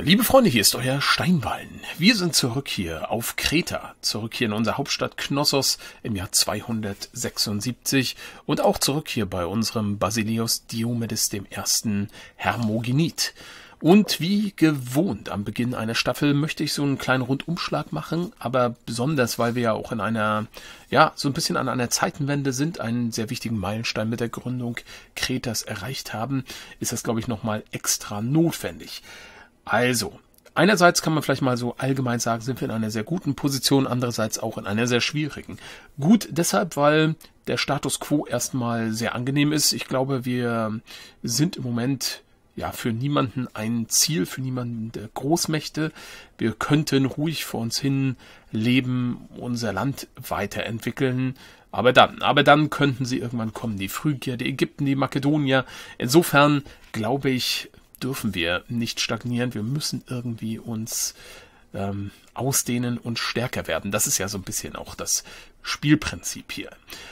Liebe Freunde, hier ist euer Steinwallen. Wir sind zurück hier auf Kreta, zurück hier in unserer Hauptstadt Knossos im Jahr 276 und auch zurück hier bei unserem Basileus Diomedes I. Hermogenit. Und wie gewohnt am Beginn einer Staffel möchte ich so einen kleinen Rundumschlag machen, aber besonders, weil wir ja auch in einer, ja, so ein bisschen an einer Zeitenwende sind, einen sehr wichtigen Meilenstein mit der Gründung Kretas erreicht haben, ist das, glaube ich, nochmal extra notwendig. Also, einerseits kann man vielleicht mal so allgemein sagen, sind wir in einer sehr guten Position, andererseits auch in einer sehr schwierigen. Gut deshalb, weil der Status quo erstmal sehr angenehm ist. Ich glaube, wir sind im Moment ja für niemanden ein Ziel, für niemanden der Großmächte. Wir könnten ruhig vor uns hin leben, unser Land weiterentwickeln. Aber dann könnten sie irgendwann kommen, die Phrygier, die Ägypten, die Makedonier. Insofern glaube ich, dürfen wir nicht stagnieren. Wir müssen irgendwie uns ausdehnen und stärker werden. Das ist ja so ein bisschen auch das Spielprinzip hier.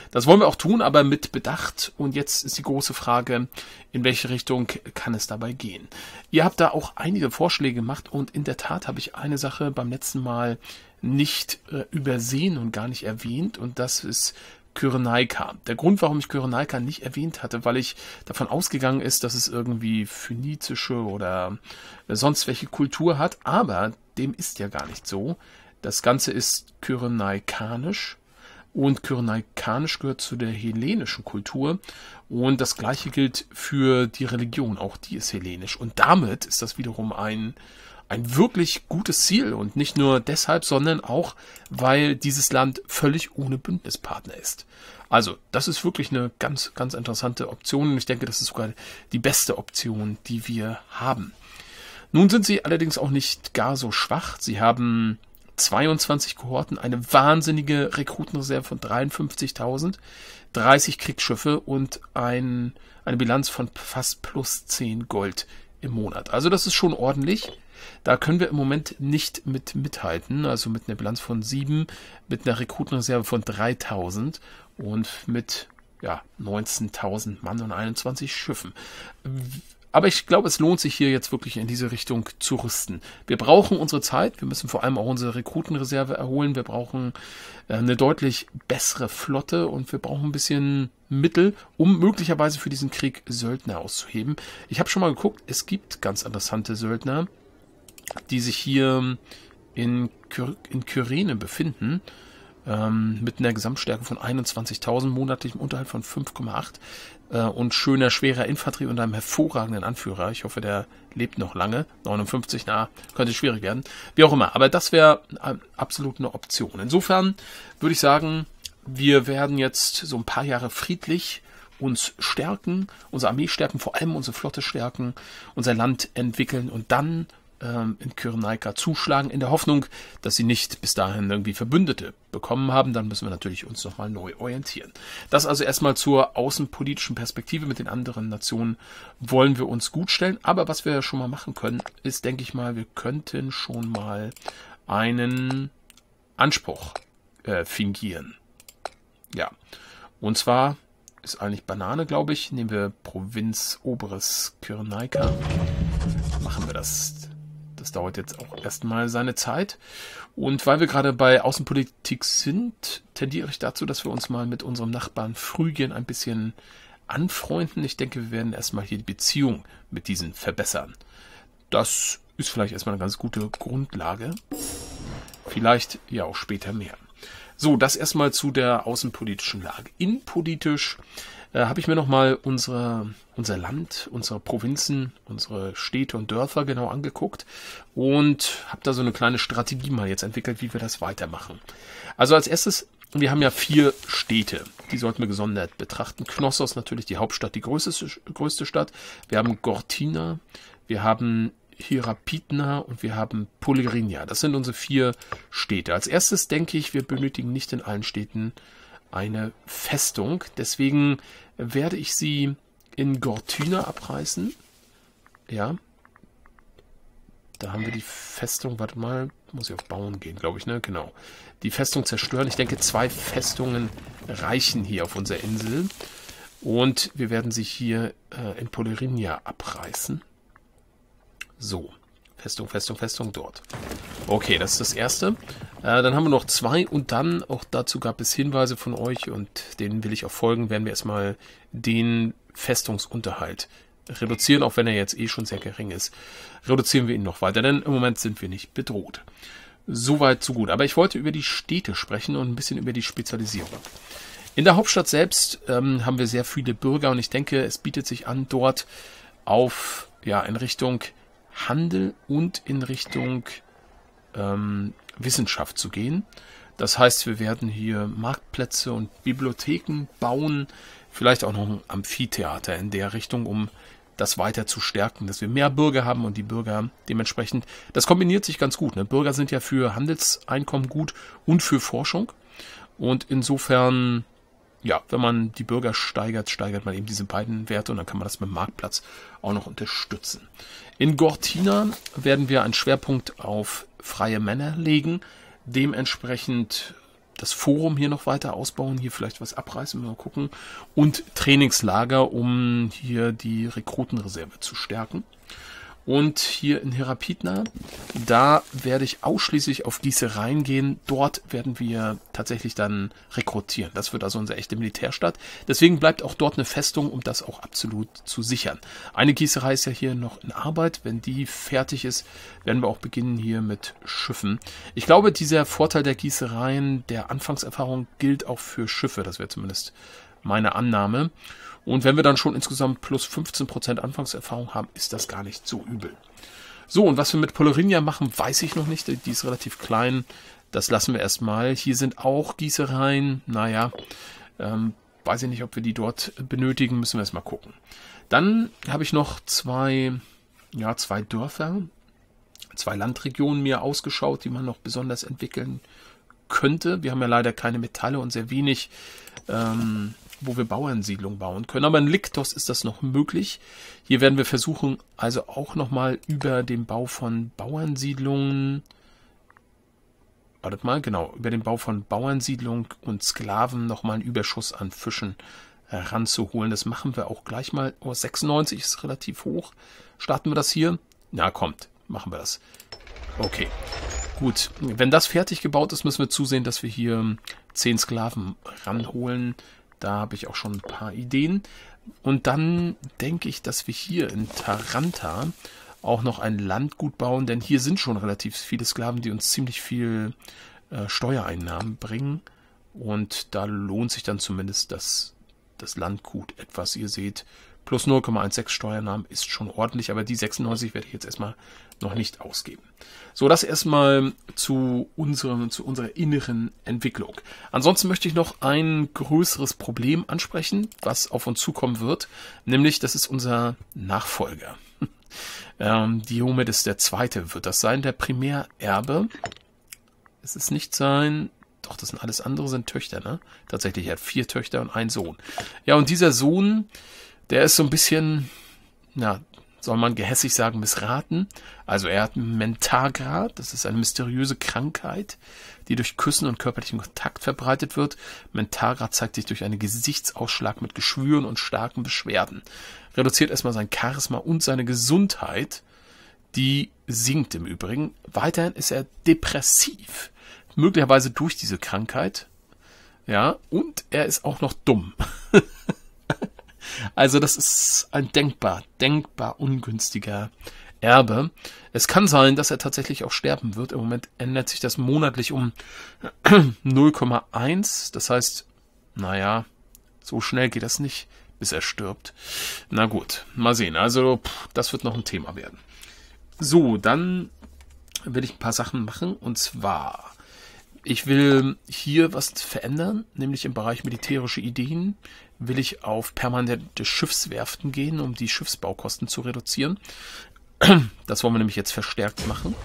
Das wollen wir auch tun, aber mit Bedacht. Und jetzt ist die große Frage, in welche Richtung kann es dabei gehen? Ihr habt da auch einige Vorschläge gemacht und in der Tat habe ich eine Sache beim letzten Mal nicht übersehen und gar nicht erwähnt, und das ist Kyrenaika. Der Grund, warum ich Kyrenaika nicht erwähnt hatte, weil ich davon ausgegangen ist, dass es irgendwie phönizische oder sonst welche Kultur hat, aber dem ist ja gar nicht so. Das Ganze ist Kyrenaikanisch und Kyrenaikanisch gehört zu der hellenischen Kultur und das gleiche gilt für die Religion, auch die ist hellenisch und damit ist das wiederum ein wirklich gutes Ziel und nicht nur deshalb, sondern auch, weil dieses Land völlig ohne Bündnispartner ist. Also, das ist wirklich eine ganz, ganz interessante Option und ich denke, das ist sogar die beste Option, die wir haben. Nun sind sie allerdings auch nicht gar so schwach. Sie haben 22 Kohorten, eine wahnsinnige Rekrutenreserve von 53.000, 30 Kriegsschiffe und eine Bilanz von fast plus 10 Gold im Monat. Also das ist schon ordentlich. Da können wir im Moment nicht mithalten, also mit einer Bilanz von 7, mit einer Rekrutenreserve von 3.000 und mit 19.000 Mann und 21 Schiffen. Aber ich glaube, es lohnt sich hier jetzt wirklich in diese Richtung zu rüsten. Wir brauchen unsere Zeit, wir müssen vor allem auch unsere Rekrutenreserve erholen, wir brauchen eine deutlich bessere Flotte und wir brauchen ein bisschen Mittel, um möglicherweise für diesen Krieg Söldner auszuheben. Ich habe schon mal geguckt, es gibt ganz interessante Söldner, die sich hier in Kyrene befinden, mit einer Gesamtstärke von 21.000, monatlichem Unterhalt von 5,8 und schöner, schwerer Infanterie und einem hervorragenden Anführer. Ich hoffe, der lebt noch lange. 59, na, könnte schwierig werden. Wie auch immer, aber das wäre absolut eine Option. Insofern würde ich sagen, wir werden jetzt so ein paar Jahre friedlich uns stärken, unsere Armee stärken, vor allem unsere Flotte stärken, unser Land entwickeln und dann in Kyrenaika zuschlagen, in der Hoffnung, dass sie nicht bis dahin irgendwie Verbündete bekommen haben. Dann müssen wir natürlich uns nochmal neu orientieren. Das also erstmal zur außenpolitischen Perspektive. Mit den anderen Nationen wollen wir uns gut stellen. Aber was wir schon mal machen können, ist, denke ich mal, wir könnten schon mal einen Anspruch fingieren. Ja, und zwar ist eigentlich Banane, glaube ich. Nehmen wir Provinz Oberes Kyrenaika. Machen wir das. Das dauert jetzt auch erstmal seine Zeit. Und weil wir gerade bei Außenpolitik sind, tendiere ich dazu, dass wir uns mal mit unserem Nachbarn Phrygien ein bisschen anfreunden. Ich denke, wir werden erstmal hier die Beziehung mit diesen verbessern. Das ist vielleicht erstmal eine ganz gute Grundlage. Vielleicht ja auch später mehr. So, das erstmal zu der außenpolitischen Lage. Innenpolitisch habe ich mir nochmal unser Land, unsere Provinzen, unsere Städte und Dörfer genau angeguckt und habe da so eine kleine Strategie mal jetzt entwickelt, wie wir das weitermachen. Also als erstes, wir haben ja 4 Städte, die sollten wir gesondert betrachten. Knossos natürlich die Hauptstadt, die größte Stadt. Wir haben Gortina, wir haben Hierapitna und wir haben Polyrinia. Das sind unsere 4 Städte. Als erstes denke ich, wir benötigen nicht in allen Städten eine Festung. Deswegen werde ich sie in Gortina abreißen. Ja. Da haben wir die Festung. Warte mal. Muss ich auf Bauen gehen, glaube ich, ne? Genau. Die Festung zerstören. Ich denke, 2 Festungen reichen hier auf unserer Insel. Und wir werden sie hier in Polyrinia abreißen. So. Festung, Festung, Festung dort. Okay, das ist das Erste. Dann haben wir noch zwei und dann, auch dazu gab es Hinweise von euch und denen will ich auch folgen, werden wir erstmal den Festungsunterhalt reduzieren, auch wenn er jetzt eh schon sehr gering ist. Reduzieren wir ihn noch weiter, denn im Moment sind wir nicht bedroht. Soweit, so gut. Aber ich wollte über die Städte sprechen und ein bisschen über die Spezialisierung. In der Hauptstadt selbst haben wir sehr viele Bürger und ich denke, es bietet sich an, dort auf, ja, in Richtung Handel und in Richtung Wissenschaft zu gehen. Das heißt, wir werden hier Marktplätze und Bibliotheken bauen, vielleicht auch noch ein Amphitheater in der Richtung, um das weiter zu stärken, dass wir mehr Bürger haben und die Bürger dementsprechend, das kombiniert sich ganz gut. Ne? Bürger sind ja für Handelseinkommen gut und für Forschung und insofern, ja, wenn man die Bürger steigert, steigert man eben diese beiden Werte und dann kann man das mit dem Marktplatz auch noch unterstützen. In Gortina werden wir einen Schwerpunkt auf freie Männer legen, dementsprechend das Forum hier noch weiter ausbauen, hier vielleicht was abreißen, mal gucken. Und Trainingslager, um hier die Rekrutenreserve zu stärken. Und hier in Hierapitna, da werde ich ausschließlich auf Gießereien gehen. Dort werden wir tatsächlich dann rekrutieren. Das wird also unsere echte Militärstadt. Deswegen bleibt auch dort eine Festung, um das auch absolut zu sichern. Eine Gießerei ist ja hier noch in Arbeit. Wenn die fertig ist, werden wir auch beginnen hier mit Schiffen. Ich glaube, dieser Vorteil der Gießereien, der Anfangserfahrung, gilt auch für Schiffe. Das wäre zumindest meine Annahme. Und wenn wir dann schon insgesamt plus 15% Anfangserfahrung haben, ist das gar nicht so übel. So, und was wir mit Polyrinia machen, weiß ich noch nicht. Die ist relativ klein. Das lassen wir erstmal. Hier sind auch Gießereien. Naja, weiß ich nicht, ob wir die dort benötigen. Müssen wir erstmal gucken. Dann habe ich noch zwei Dörfer, zwei Landregionen mir ausgeschaut, die man noch besonders entwickeln könnte. Wir haben ja leider keine Metalle und sehr wenig wo wir Bauernsiedlungen bauen können. Aber in Lyktos ist das noch möglich. Hier werden wir versuchen, also auch nochmal über den Bau von Bauernsiedlungen, über den Bau von Bauernsiedlungen und Sklaven nochmal einen Überschuss an Fischen heranzuholen. Das machen wir auch gleich mal. Oh, 96 ist relativ hoch. Starten wir das hier? Na, kommt, machen wir das. Okay. Gut, wenn das fertig gebaut ist, müssen wir zusehen, dass wir hier 10 Sklaven ranholen. Da habe ich auch schon ein paar Ideen. Und dann denke ich, dass wir hier in Taranta auch noch ein Landgut bauen, denn hier sind schon relativ viele Sklaven, die uns ziemlich viel Steuereinnahmen bringen. Und da lohnt sich dann zumindest das Landgut etwas. Ihr seht, plus 0,16 Steuernahmen ist schon ordentlich, aber die 96 werde ich jetzt erstmal noch nicht ausgeben. So, das erstmal zu unserer inneren Entwicklung. Ansonsten möchte ich noch ein größeres Problem ansprechen, was auf uns zukommen wird, nämlich das ist unser Nachfolger. Diomedes II. Wird das sein, der Primärerbe. Es ist nicht sein... Doch, das sind alles andere, sind Töchter, ne? Tatsächlich, er hat 4 Töchter und einen Sohn. Ja, und dieser Sohn... Der ist so ein bisschen, na, soll man gehässig sagen, missraten. Also er hat Mentagra, das ist eine mysteriöse Krankheit, die durch Küssen und körperlichen Kontakt verbreitet wird. Mentagra zeigt sich durch einen Gesichtsausschlag mit Geschwüren und starken Beschwerden. Reduziert erstmal sein Charisma und seine Gesundheit, die sinkt im Übrigen. Weiterhin ist er depressiv, möglicherweise durch diese Krankheit. Ja, und er ist auch noch dumm. Also das ist ein denkbar ungünstiger Erbe. Es kann sein, dass er tatsächlich auch sterben wird. Im Moment ändert sich das monatlich um 0,1. Das heißt, naja, so schnell geht das nicht, bis er stirbt. Na gut, mal sehen. Also das wird noch ein Thema werden. So, dann will ich ein paar Sachen machen. Und zwar, ich will hier was verändern, nämlich im Bereich militärische Ideen. Will ich auf permanente Schiffswerften gehen, um die Schiffsbaukosten zu reduzieren. Das wollen wir nämlich jetzt verstärkt machen.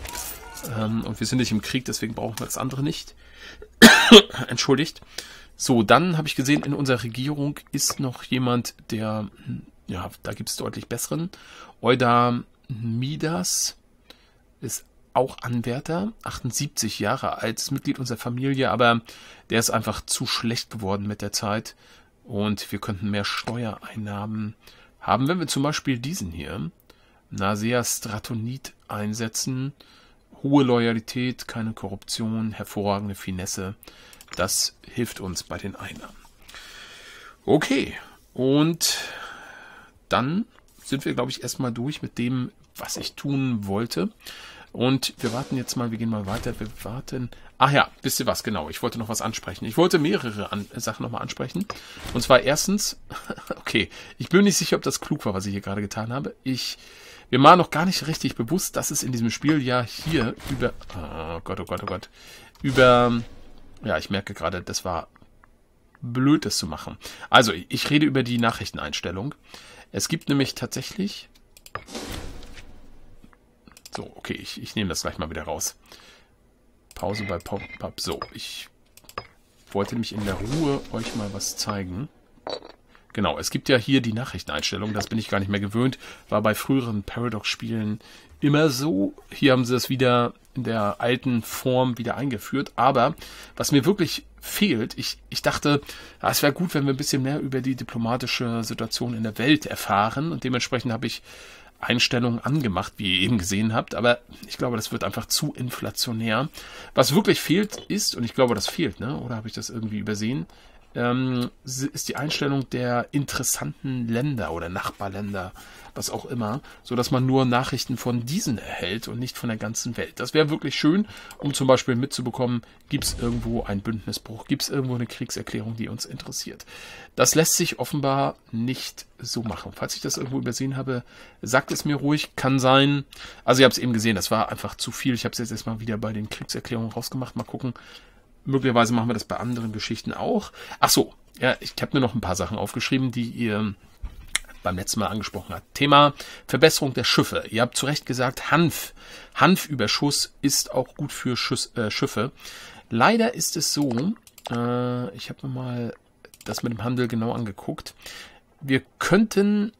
Und wir sind nicht im Krieg, deswegen brauchen wir das andere nicht. Entschuldigt. So, dann habe ich gesehen, in unserer Regierung ist noch jemand, der... Ja, da gibt es deutlich besseren. Eudamidas ist auch Anwärter, 78 Jahre alt, ist Mitglied unserer Familie, aber der ist einfach zu schlecht geworden mit der Zeit. Und wir könnten mehr Steuereinnahmen haben, wenn wir zum Beispiel diesen hier Nasea Stratonit einsetzen. Hohe Loyalität, keine Korruption, hervorragende Finesse. Das hilft uns bei den Einnahmen. Okay, und dann sind wir, glaube ich, erstmal durch mit dem, was ich tun wollte. Und wir warten jetzt mal, wir gehen mal weiter, wir warten... Ach ja, wisst ihr was, genau, ich wollte noch was ansprechen. Ich wollte mehrere Sachen nochmal ansprechen. Und zwar erstens, okay, ich bin nicht sicher, ob das klug war, was ich hier gerade getan habe. Mir war noch gar nicht richtig bewusst, dass es in diesem Spiel ja hier über... Oh Gott, oh Gott, oh Gott. Über... Ja, ich merke gerade, das war blöd, das zu machen. Also, ich rede über die Nachrichteneinstellung. Es gibt nämlich tatsächlich... So, okay, ich nehme das gleich mal wieder raus. Pause bei Pop-Up. So, ich wollte mich in der Ruhe euch mal was zeigen. Genau, es gibt ja hier die Nachrichteneinstellung. Das bin ich gar nicht mehr gewöhnt. War bei früheren Paradox-Spielen immer so. Hier haben sie es wieder in der alten Form wieder eingeführt. Aber was mir wirklich fehlt, ich dachte, ja, es wäre gut, wenn wir ein bisschen mehr über die diplomatische Situation in der Welt erfahren. Und dementsprechend habe ich Einstellungen angemacht, wie ihr eben gesehen habt, aber ich glaube, das wird einfach zu inflationär. Was wirklich fehlt ist, und ich glaube, das fehlt, ne? Oder habe ich das irgendwie übersehen, ist die Einstellung der interessanten Länder oder Nachbarländer, was auch immer, sodass man nur Nachrichten von diesen erhält und nicht von der ganzen Welt. Das wäre wirklich schön, um zum Beispiel mitzubekommen, gibt es irgendwo einen Bündnisbruch, gibt es irgendwo eine Kriegserklärung, die uns interessiert. Das lässt sich offenbar nicht so machen. Falls ich das irgendwo übersehen habe, sagt es mir ruhig, kann sein. Also ihr habt es eben gesehen, das war einfach zu viel. Ich habe es jetzt erstmal wieder bei den Kriegserklärungen rausgemacht. Mal gucken. Möglicherweise machen wir das bei anderen Geschichten auch. Ach so, ja, ich habe mir noch ein paar Sachen aufgeschrieben, die ihr beim letzten Mal angesprochen habt. Thema Verbesserung der Schiffe. Ihr habt zu Recht gesagt, Hanfüberschuss ist auch gut für Schiffe. Leider ist es so, ich habe mir mal das mit dem Handel genau angeguckt. Wir könnten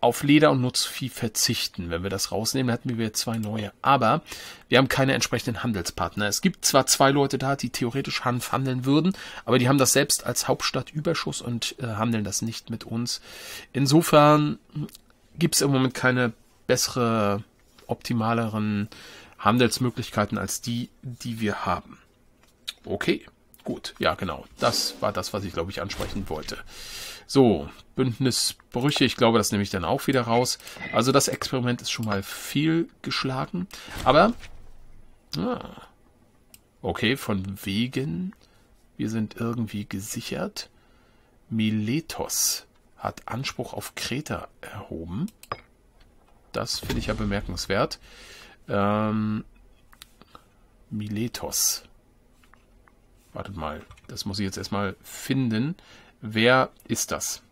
auf Leder und Nutzvieh verzichten. Wenn wir das rausnehmen, hatten wir zwei neue. Aber wir haben keine entsprechenden Handelspartner. Es gibt zwar zwei Leute da, die theoretisch Hanf handeln würden, aber die haben das selbst als Hauptstadtüberschuss und handeln das nicht mit uns. Insofern gibt es im Moment keine bessere, optimaleren Handelsmöglichkeiten als die, die wir haben. Okay. Gut, ja genau, das war das, was ich, glaube ich, ansprechen wollte. So, Bündnisbrüche, ich glaube, das nehme ich dann auch wieder raus. Also das Experiment ist schon mal fehlgeschlagen, aber... Ah, okay, von wegen, wir sind irgendwie gesichert. Miletos hat Anspruch auf Kreta erhoben. Das finde ich ja bemerkenswert. Miletos... Wartet mal, das muss ich jetzt erstmal finden. Wer ist das?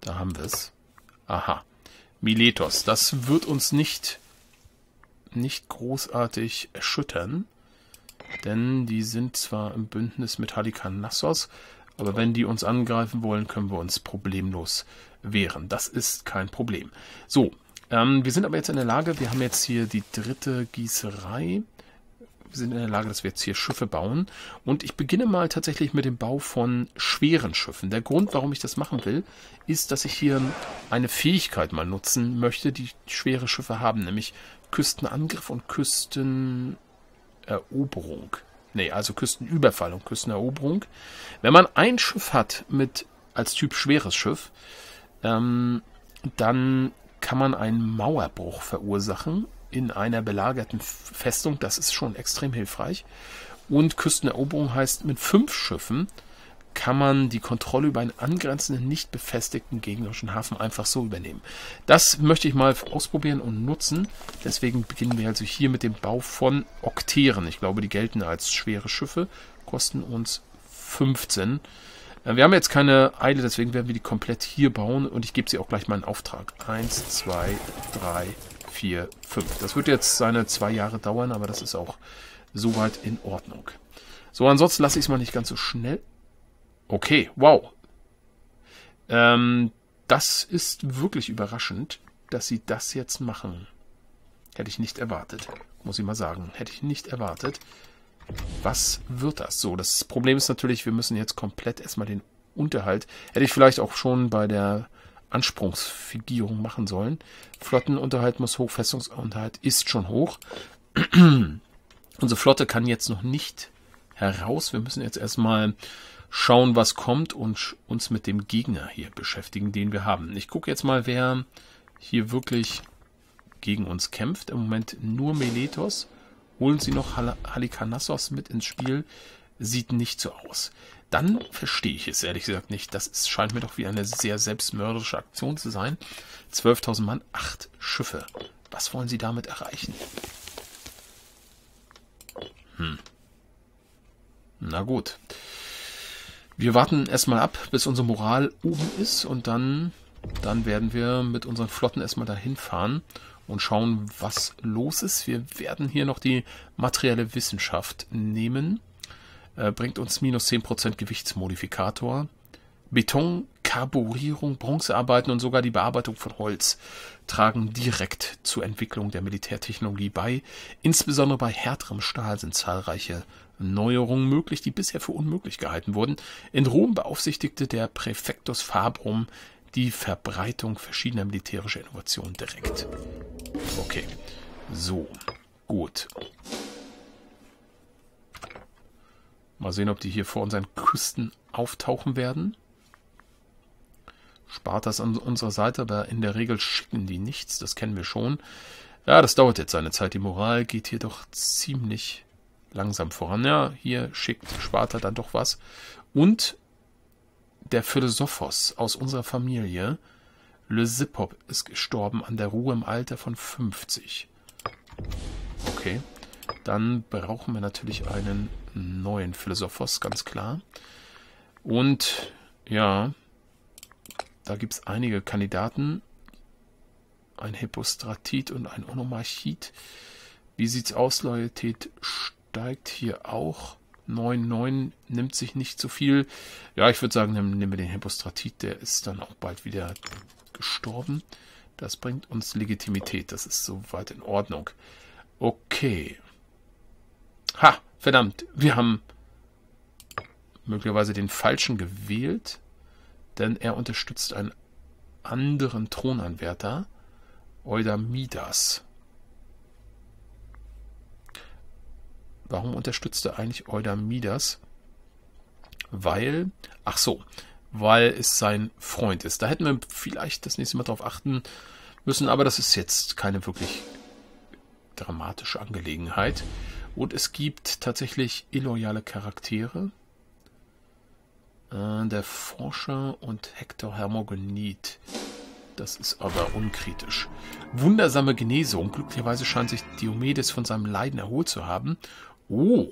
Da haben wir es. Aha, Miletos. Das wird uns nicht großartig erschüttern, denn die sind zwar im Bündnis mit Halikarnassos, aber wenn die uns angreifen wollen, können wir uns problemlos wehren. Das ist kein Problem. So. Wir sind aber jetzt in der Lage, wir haben jetzt hier die dritte Gießerei. Wir sind in der Lage, dass wir jetzt hier Schiffe bauen. Und ich beginne mal tatsächlich mit dem Bau von schweren Schiffen. Der Grund, warum ich das machen will, ist, dass ich hier eine Fähigkeit mal nutzen möchte, die schwere Schiffe haben, nämlich Küstenangriff und Küsteneroberung. Nee, also Küstenüberfall und Küsteneroberung. Wenn man ein Schiff hat mit als Typ schweres Schiff, dann kann man einen Mauerbruch verursachen in einer belagerten Festung. Das ist schon extrem hilfreich. Und Küsteneroberung heißt, mit 5 Schiffen kann man die Kontrolle über einen angrenzenden, nicht befestigten gegnerischen Hafen einfach so übernehmen. Das möchte ich mal ausprobieren und nutzen. Deswegen beginnen wir also hier mit dem Bau von Okteren. Ich glaube, die gelten als schwere Schiffe, kosten uns 15. Wir haben jetzt keine Eile, deswegen werden wir die komplett hier bauen und ich gebe sie auch gleich mal in Auftrag. 1, 2, 3, 4, 5. Das wird jetzt seine 2 Jahre dauern, aber das ist auch soweit in Ordnung. So, ansonsten lasse ich es mal nicht ganz so schnell. Okay, wow. Das ist wirklich überraschend, dass sie das jetzt machen. Hätte ich nicht erwartet, muss ich mal sagen. Hätte ich nicht erwartet. Was wird das? So, das Problem ist natürlich, wir müssen jetzt komplett erstmal den Unterhalt. Hätte ich vielleicht auch schon bei der Ansprungsfigurierung machen sollen. Flottenunterhalt muss hoch, Festungsunterhalt ist schon hoch. Unsere Flotte kann jetzt noch nicht heraus. Wir müssen jetzt erstmal schauen, was kommt und uns mit dem Gegner hier beschäftigen, den wir haben. Ich gucke jetzt mal, wer hier wirklich gegen uns kämpft. Im Moment nur Miletos. Holen sie noch Halikarnassos mit ins Spiel. Sieht nicht so aus. Dann verstehe ich es ehrlich gesagt nicht. Das ist, scheint mir doch wie eine sehr selbstmörderische Aktion zu sein. 12.000 Mann, 8 Schiffe. Was wollen sie damit erreichen? Na gut. Wir warten erstmal ab, bis unsere Moral oben ist und dann werden wir mit unseren Flotten erstmal dahin fahren und schauen, was los ist. Wir werden hier noch die materielle Wissenschaft nehmen. Bringt uns minus 10% Gewichtsmodifikator. Beton, Karburierung, Bronzearbeiten und sogar die Bearbeitung von Holz tragen direkt zur Entwicklung der Militärtechnologie bei. Insbesondere bei härterem Stahl sind zahlreiche Neuerungen möglich, die bisher für unmöglich gehalten wurden. In Rom beaufsichtigte der Praefectus Fabrum die Verbreitung verschiedener militärischer Innovationen direkt. Okay, so, gut. Mal sehen, ob die hier vor unseren Küsten auftauchen werden. Spart das an unserer Seite, aber in der Regel schicken die nichts, das kennen wir schon. Ja, das dauert jetzt seine Zeit. Die Moral geht hier doch ziemlich langsam voran. Ja, hier schickt Sparta dann doch was. Und der Philosophos aus unserer Familie, Lysipop, ist gestorben an der Ruhe im Alter von 50. Okay, dann brauchen wir natürlich einen neuen Philosophos, ganz klar. Und ja, da gibt es einige Kandidaten. Ein Hippostratit und ein Onomarchid. Wie sieht's aus? Loyalität steigt hier auch. 9,9 nimmt sich nicht so viel. Ja, ich würde sagen, nehmen wir den Hippostratit. Der ist dann auch bald wieder gestorben. Das bringt uns Legitimität. Das ist soweit in Ordnung. Okay. Ha, verdammt. Wir haben möglicherweise den Falschen gewählt. Denn er unterstützt einen anderen Thronanwärter, Eudamidas. Warum unterstützt er eigentlich Eudamidas? Weil, ach so, weil es sein Freund ist. Da hätten wir vielleicht das nächste Mal drauf achten müssen, aber das ist jetzt keine wirklich dramatische Angelegenheit. Und es gibt tatsächlich illoyale Charaktere. Der Forscher und Hektor Hermogenit. Das ist aber unkritisch. Wundersame Genesung. Glücklicherweise scheint sich Diomedes von seinem Leiden erholt zu haben. Oh,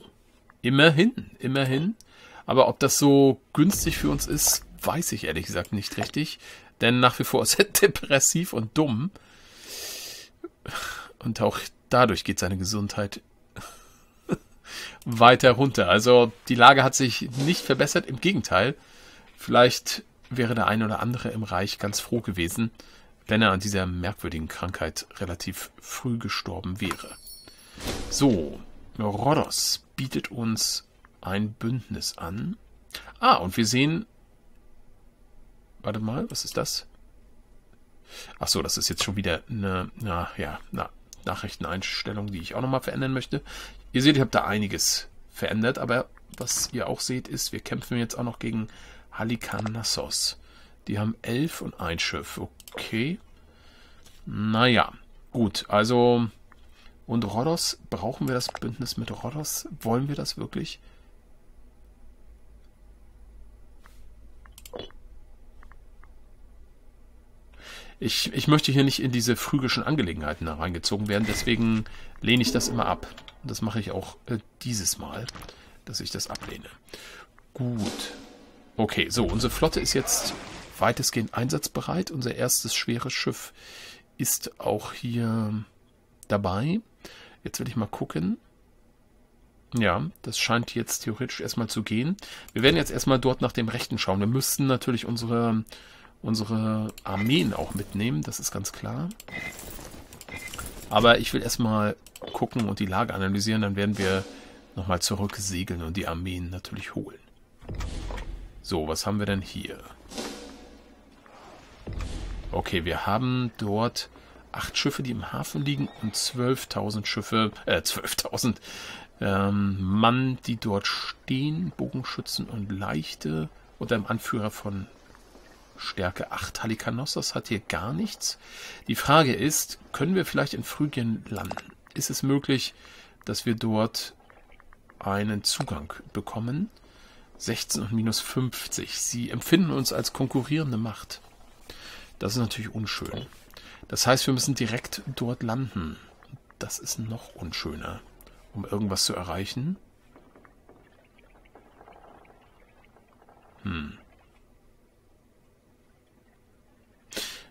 immerhin, immerhin. Aber ob das so günstig für uns ist, weiß ich ehrlich gesagt nicht richtig. Denn nach wie vor ist er depressiv und dumm. Und auch dadurch geht seine Gesundheit weiter runter. Also die Lage hat sich nicht verbessert, im Gegenteil. Vielleicht wäre der ein oder andere im Reich ganz froh gewesen, wenn er an dieser merkwürdigen Krankheit relativ früh gestorben wäre. So, Rodos bietet uns ein Bündnis an. Ah, und wir sehen... Warte mal, was ist das? Ach so, das ist jetzt schon wieder eine Nachrichteneinstellung, die ich auch nochmal verändern möchte. Ihr seht, ich habe da einiges verändert, aber was ihr auch seht, ist, wir kämpfen jetzt auch noch gegen Halikarnassos. Die haben 11 und ein Schiff. Okay. Naja, gut. Also, und Rodos, brauchen wir das Bündnis mit Rodos? Wollen wir das wirklich? Ich möchte hier nicht in diese phrygischen Angelegenheiten hereingezogen werden, deswegen lehne ich das immer ab. Das mache ich auch dieses Mal, dass ich das ablehne. Gut. Okay, so, unsere Flotte ist jetzt weitestgehend einsatzbereit. Unser erstes schweres Schiff ist auch hier dabei. Jetzt will ich mal gucken. Ja, das scheint jetzt theoretisch erstmal zu gehen. Wir werden jetzt erstmal dort nach dem Rechten schauen. Wir müssten natürlich unsere Armeen auch mitnehmen, das ist ganz klar. Aber ich will erstmal gucken und die Lage analysieren, dann werden wir nochmal zurücksegeln und die Armeen natürlich holen. So, was haben wir denn hier? Okay, wir haben dort 8 Schiffe, die im Hafen liegen und 12.000 Schiffe, 12.000 Mann, die dort stehen, Bogenschützen und Leichte unter dem Anführer von Stärke 8. Halikarnassos hat hier gar nichts. Die Frage ist, können wir vielleicht in Phrygien landen? Ist es möglich, dass wir dort einen Zugang bekommen? 16 und minus 50. Sie empfinden uns als konkurrierende Macht. Das ist natürlich unschön. Das heißt, wir müssen direkt dort landen. Das ist noch unschöner, um irgendwas zu erreichen.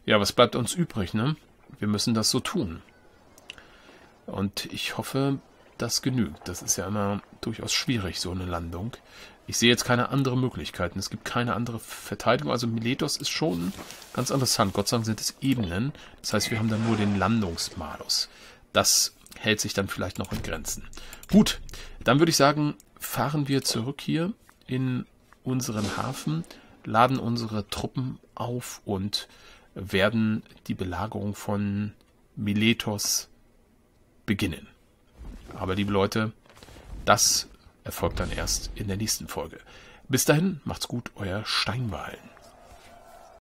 Ja, was bleibt uns übrig, ne? Wir müssen das so tun. Und ich hoffe, das genügt. Das ist ja immer durchaus schwierig, so eine Landung. Ich sehe jetzt keine anderen Möglichkeiten. Es gibt keine andere Verteidigung. Also Miletos ist schon ganz interessant. Gott sei Dank sind es Ebenen. Das heißt, wir haben dann nur den Landungsmalus. Das hält sich dann vielleicht noch in Grenzen. Gut, dann würde ich sagen, fahren wir zurück hier in unseren Hafen, laden unsere Truppen auf und werden die Belagerung von Miletos beginnen. Aber liebe Leute, das erfolgt dann erst in der nächsten Folge. Bis dahin, macht's gut, euer Steinwallen.